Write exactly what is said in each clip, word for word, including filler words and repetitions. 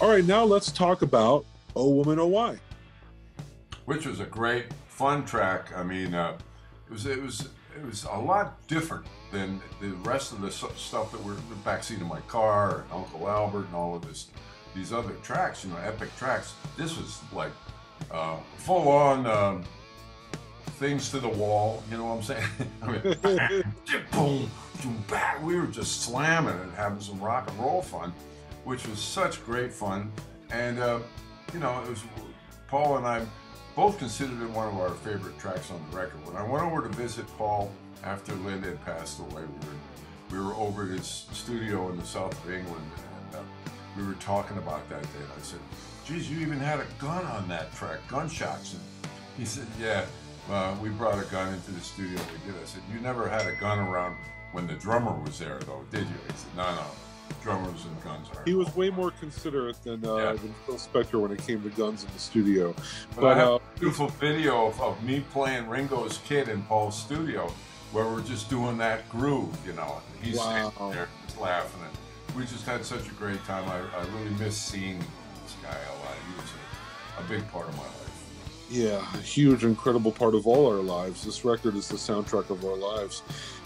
All right, now let's talk about O Woman, O Why, which was a great, fun track. I mean, uh, it was it was it was a lot different than the rest of the stuff that were in the backseat of my car, and Uncle Albert, and all of this, these other tracks. You know, epic tracks. This was like uh, full on. Um, Things to the wall, you know what I'm saying? I mean, boom, boom, bang. We were just slamming and having some rock and roll fun, which was such great fun. And uh, you know, it was Paul and I both considered it one of our favorite tracks on the record. When I went over to visit Paul after Linda had passed away, we were, we were over at his studio in the south of England, and uh, we were talking about that day. And I said, "Geez, you even had a gun on that track, gunshots." And he said, "Yeah. Uh, we brought a gun into the studio, we did." I said, "You never had a gun around when the drummer was there, though, did you?" He said, "No, no, drummers and guns aren't." He was way more considerate than, uh, yeah. than Phil Spector when it came to guns in the studio. But, but I have uh, a beautiful video of, of me playing Ringo's Kid in Paul's studio, where we're just doing that groove, you know. And he's wow. standing there just laughing. And we just had such a great time. I, I really miss seeing this guy a lot. He was a, a big part of my life. Yeah, a huge, incredible part of all our lives. This record is the soundtrack of our lives.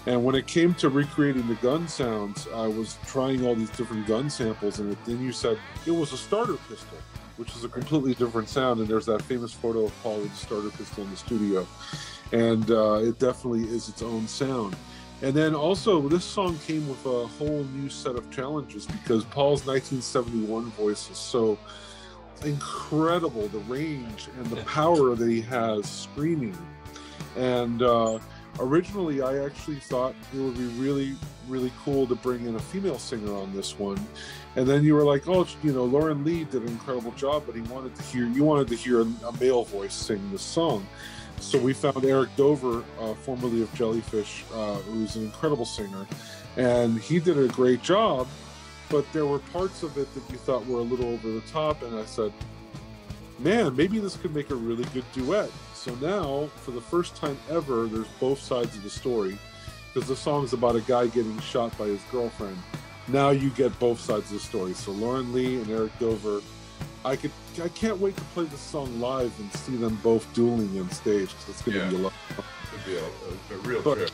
And when it came to recreating the gun sounds, I was trying all these different gun samples, and then you said it was a starter pistol, which is a completely different sound. And there's that famous photo of Paul with the starter pistol in the studio. And uh, it definitely is its own sound. And then also, this song came with a whole new set of challenges, because Paul's nineteen seventy-one voice is so incredible, the range and the power that he has screaming. And uh, originally I actually thought it would be really, really cool to bring in a female singer on this one. And then you were like, oh, you know, Lauren Leigh did an incredible job, but he wanted to hear, you wanted to hear a, a male voice sing this song. So we found Eric Dover, uh, formerly of Jellyfish, uh, who's an incredible singer, and he did a great job. But there were parts of it that you thought were a little over the top, and I said, man, maybe this could make a really good duet. So now, for the first time ever, there's both sides of the story, because the song's about a guy getting shot by his girlfriend. Now you get both sides of the story. So Lauren Leigh and Eric Dover, I could, I can't wait to play this song live and see them both dueling on stage, because it's going to yeah. be a lot of fun. It'll be a, a, a real but, trip.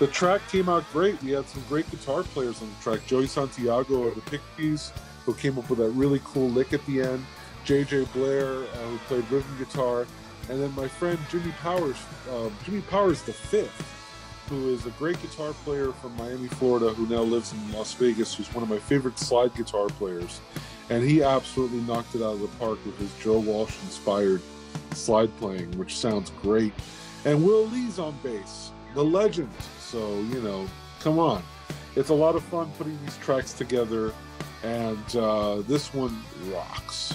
The track came out great. We had some great guitar players on the track. Joey Santiago of the Pixies, who came up with that really cool lick at the end. J J Blair, uh, who played rhythm guitar. And then my friend Jimmy Powers, uh, Jimmy Powers the fifth, who is a great guitar player from Miami, Florida, who now lives in Las Vegas, who's one of my favorite slide guitar players. And he absolutely knocked it out of the park with his Joe Walsh-inspired slide playing, which sounds great. And Will Lee's on bass, the legend. So, you know, come on. It's a lot of fun putting these tracks together, and uh, this one rocks.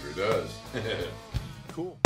Sure does. Cool.